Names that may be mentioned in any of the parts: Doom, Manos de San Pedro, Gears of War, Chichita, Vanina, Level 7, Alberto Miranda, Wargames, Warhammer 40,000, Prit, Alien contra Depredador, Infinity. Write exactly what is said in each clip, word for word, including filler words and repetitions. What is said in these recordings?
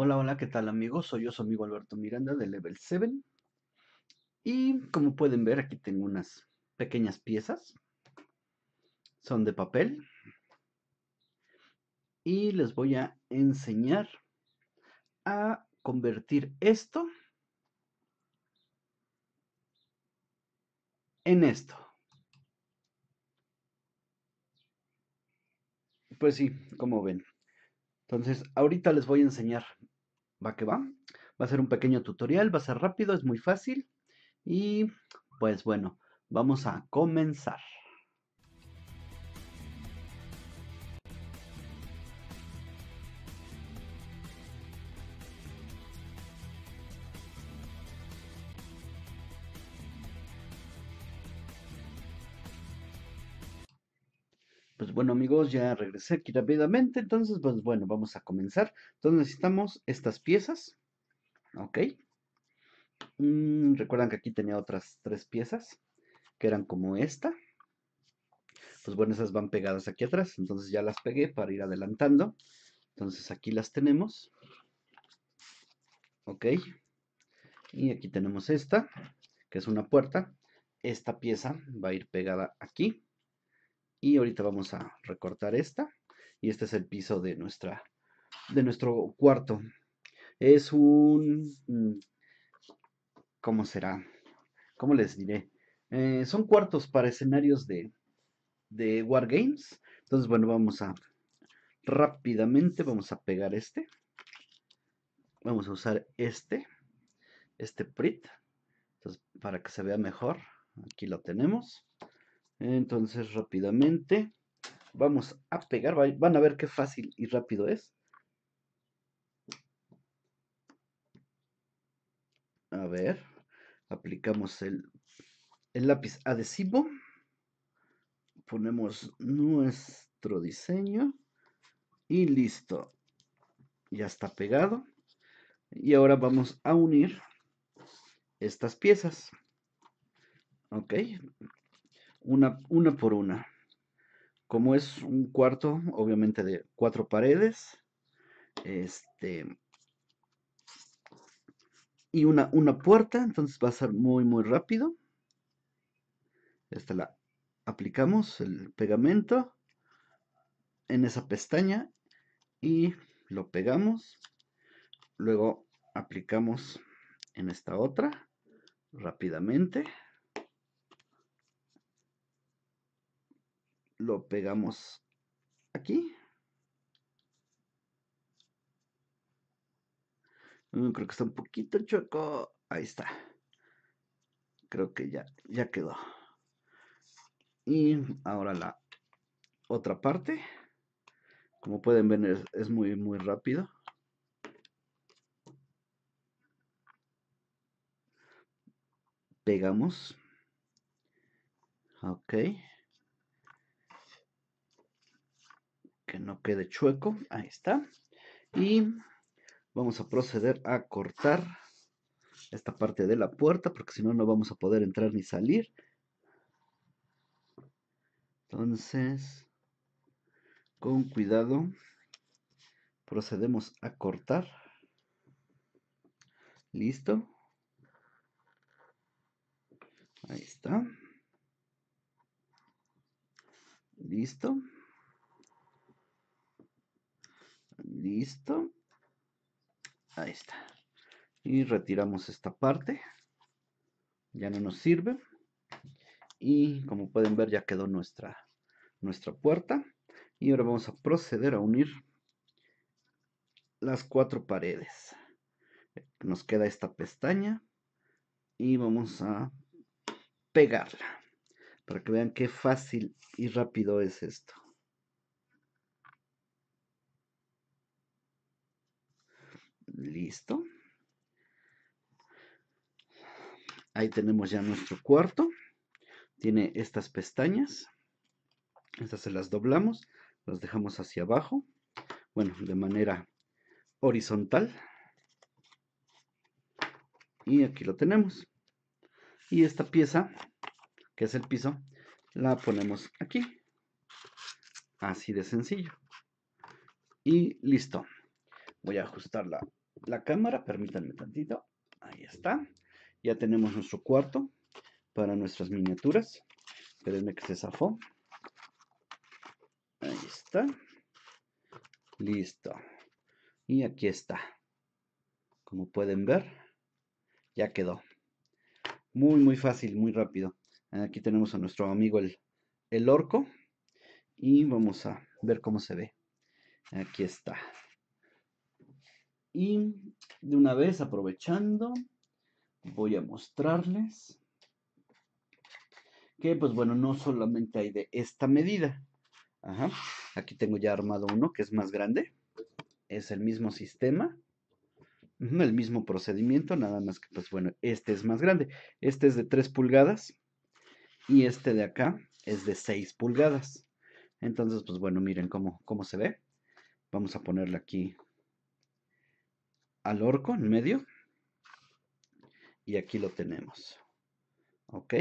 Hola, hola, ¿qué tal amigos? Soy yo, su amigo Alberto Miranda de Level siete. Y como pueden ver, aquí tengo unas pequeñas piezas. Son de papel. Y les voy a enseñar a convertir esto en esto. Pues sí, como ven. Entonces, ahorita les voy a enseñar. Va que va. Va a ser un pequeño tutorial, va a ser rápido, es muy fácil. Y pues bueno, vamos a comenzar. Pues bueno amigos, ya regresé aquí rápidamente, entonces pues bueno, vamos a comenzar. Entonces necesitamos estas piezas, ok. Mm, recuerdan que aquí tenía otras tres piezas, que eran como esta. Pues bueno, esas van pegadas aquí atrás, entonces ya las pegué para ir adelantando. Entonces aquí las tenemos, ok. Y aquí tenemos esta, que es una puerta. Esta pieza va a ir pegada aquí. Y ahorita vamos a recortar esta. Y este es el piso de, nuestra, de nuestro cuarto. Es un... ¿Cómo será? ¿Cómo les diré? Eh, son cuartos para escenarios de, de Wargames. Entonces, bueno, vamos a... Rápidamente vamos a pegar este. Vamos a usar este. Este Prit. Entonces, para que se vea mejor. Aquí lo tenemos. Entonces rápidamente vamos a pegar, van a ver qué fácil y rápido es. A ver, aplicamos el, el lápiz adhesivo, ponemos nuestro diseño y listo. Ya está pegado. Y ahora vamos a unir estas piezas. Ok. Una, una por una. Como es un cuarto, obviamente de cuatro paredes. Este. Y una, una puerta. Entonces va a ser muy muy rápido. Esta la aplicamos. El pegamento. En esa pestaña. Y lo pegamos. Luego aplicamos en esta otra. Rápidamente. Lo pegamos aquí. Creo que está un poquito chueco. Ahí está. Creo que ya, ya quedó. Y ahora la otra parte. Como pueden ver, es, es muy, muy rápido. Pegamos. Ok. Que no quede chueco, ahí está. Y vamos a proceder a cortar esta parte de la puerta, porque si no, no vamos a poder entrar ni salir. Entonces, con cuidado, procedemos a cortar. Listo. Ahí está. Listo. Listo. Ahí está. Y retiramos esta parte. Ya no nos sirve. Y como pueden ver, ya quedó nuestra, nuestra puerta. Y ahora vamos a proceder a unir las cuatro paredes. Nos queda esta pestaña. Y vamos a pegarla. Para que vean qué fácil y rápido es esto. Listo. Ahí tenemos ya nuestro cuarto. Tiene estas pestañas. Estas se las doblamos. Las dejamos hacia abajo. Bueno, de manera horizontal. Y aquí lo tenemos. Y esta pieza, que es el piso, la ponemos aquí. Así de sencillo. Y listo. Voy a ajustar la la cámara, permítanme tantito, ahí está, ya tenemos nuestro cuarto para nuestras miniaturas, espérenme que se zafó, ahí está, listo, y aquí está, como pueden ver, ya quedó, muy muy fácil, muy rápido. Aquí tenemos a nuestro amigo el, el orco, y vamos a ver cómo se ve, aquí está. Y de una vez, aprovechando, voy a mostrarles que, pues bueno, no solamente hay de esta medida. Ajá. Aquí tengo ya armado uno que es más grande. Es el mismo sistema, el mismo procedimiento, nada más que, pues bueno, este es más grande. Este es de tres pulgadas y este de acá es de seis pulgadas. Entonces, pues bueno, miren cómo, cómo se ve. Vamos a ponerle aquí al orco en medio y aquí lo tenemos, ok.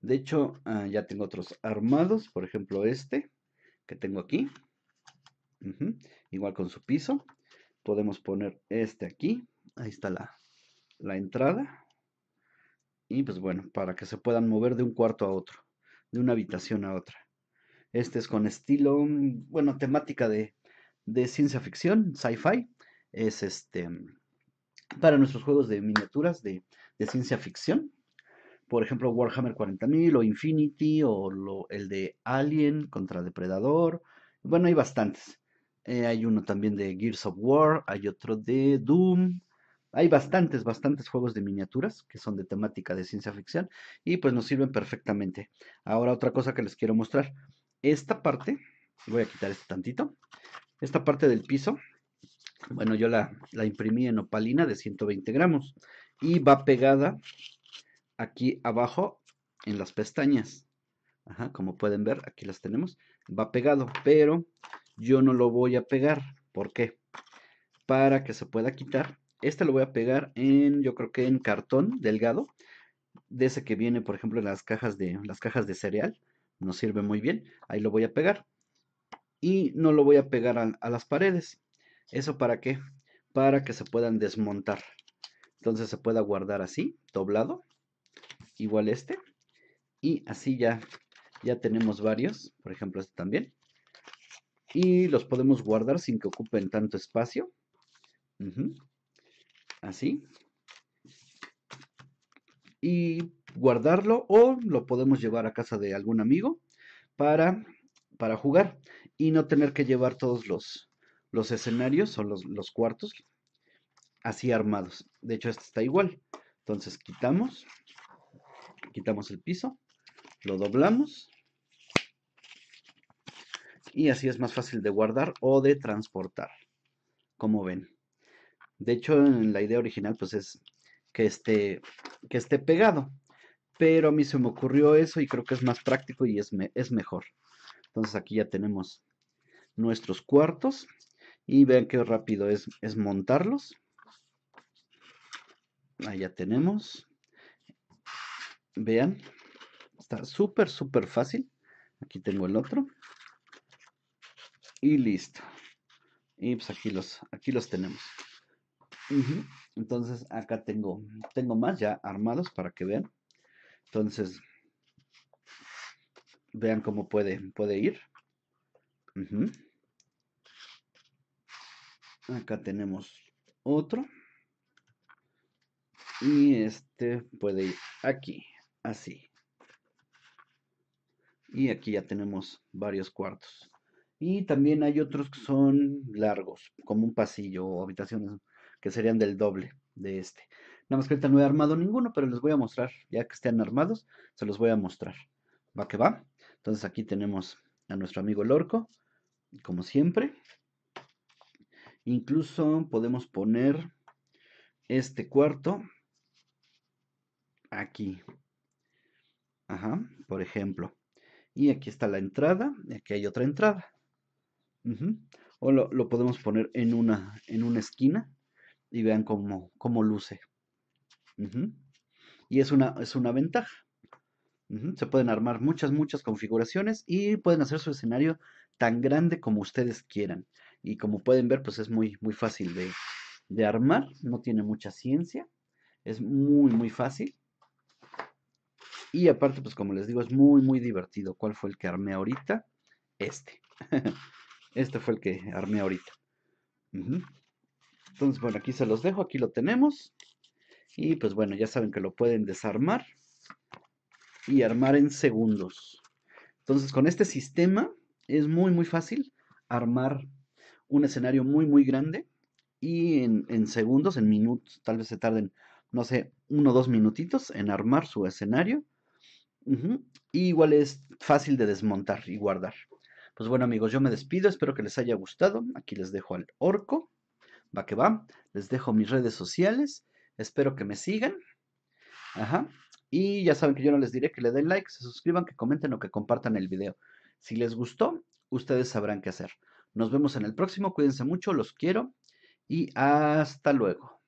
De hecho, uh, ya tengo otros armados, por ejemplo este que tengo aquí, uh-huh. Igual con su piso podemos poner este aquí, ahí está la, la entrada, y pues bueno, para que se puedan mover de un cuarto a otro, de una habitación a otra. Este es con estilo, bueno, temática de, de ciencia ficción, sci-fi. Es este para nuestros juegos de miniaturas de, de ciencia ficción. Por ejemplo, Warhammer cuarenta mil o Infinity o lo, el de Alien contra Depredador. Bueno, hay bastantes. Eh, hay uno también de Gears of War, hay otro de Doom. Hay bastantes, bastantes juegos de miniaturas que son de temática de ciencia ficción y pues nos sirven perfectamente. Ahora otra cosa que les quiero mostrar. Esta parte, voy a quitar esto tantito. Esta parte del piso. Bueno, yo la, la imprimí en opalina de ciento veinte gramos y va pegada aquí abajo en las pestañas. Ajá, como pueden ver, aquí las tenemos. Va pegado, pero yo no lo voy a pegar. ¿Por qué? Para que se pueda quitar. Este lo voy a pegar en, yo creo que en cartón delgado. De ese que viene, por ejemplo, en las cajas de, las cajas de cereal. Nos sirve muy bien. Ahí lo voy a pegar. Y no lo voy a pegar a, a las paredes. ¿Eso para qué? Para que se puedan desmontar. Entonces se pueda guardar así, doblado. Igual este. Y así ya, ya tenemos varios. Por ejemplo, este también. Y los podemos guardar sin que ocupen tanto espacio. Uh-huh. Así. Y guardarlo o lo podemos llevar a casa de algún amigo para, para jugar. Y no tener que llevar todos los... los escenarios son los, los cuartos así armados. De hecho, este está igual. Entonces quitamos, quitamos el piso, lo doblamos y así es más fácil de guardar o de transportar, como ven. De hecho, en la idea original pues es que esté, que esté pegado, pero a mí se me ocurrió eso y creo que es más práctico y es, me, es mejor. Entonces aquí ya tenemos nuestros cuartos. Y vean qué rápido es, es montarlos. Ahí ya tenemos. Vean. Está súper, súper fácil. Aquí tengo el otro. Y listo. Y pues aquí los, aquí los tenemos. Uh-huh. Entonces acá tengo, tengo más ya armados para que vean. Entonces, vean cómo puede, puede ir. Uh-huh. Acá tenemos otro y este puede ir aquí, así, y aquí ya tenemos varios cuartos. Y también hay otros que son largos, como un pasillo o habitaciones que serían del doble de este. Nada más que ahorita no he armado ninguno, pero les voy a mostrar, ya que estén armados, se los voy a mostrar. Va que va. Entonces aquí tenemos a nuestro amigo el orco, como siempre. Incluso podemos poner este cuarto aquí. Ajá, por ejemplo. Y aquí está la entrada. Y aquí hay otra entrada. Uh-huh. O lo, lo podemos poner en una, en una esquina. Y vean cómo, cómo luce. Uh-huh. Y es una, es una ventaja. Uh-huh. Se pueden armar muchas, muchas configuraciones. Y pueden hacer su escenario tan grande como ustedes quieran. Y como pueden ver, pues es muy, muy fácil de, de armar, no tiene mucha ciencia, es muy muy fácil. Y aparte, pues como les digo, es muy muy divertido. ¿Cuál fue el que armé ahorita? Este. Este fue el que armé ahorita. Uh-huh. Entonces, bueno, aquí se los dejo, aquí lo tenemos. Y pues bueno, ya saben que lo pueden desarmar y armar en segundos. Entonces, con este sistema es muy muy fácil armar un escenario muy muy grande. Y en, en segundos, en minutos, tal vez se tarden, no sé, uno o dos minutitos en armar su escenario. Uh-huh. Y igual es fácil de desmontar y guardar. Pues bueno, amigos, yo me despido, espero que les haya gustado. Aquí les dejo al orco, va que va, les dejo mis redes sociales, espero que me sigan. Ajá. Y ya saben que yo no les diré que le den like, se suscriban, que comenten o que compartan el video. Si les gustó, ustedes sabrán qué hacer. Nos vemos en el próximo, cuídense mucho, los quiero y hasta luego.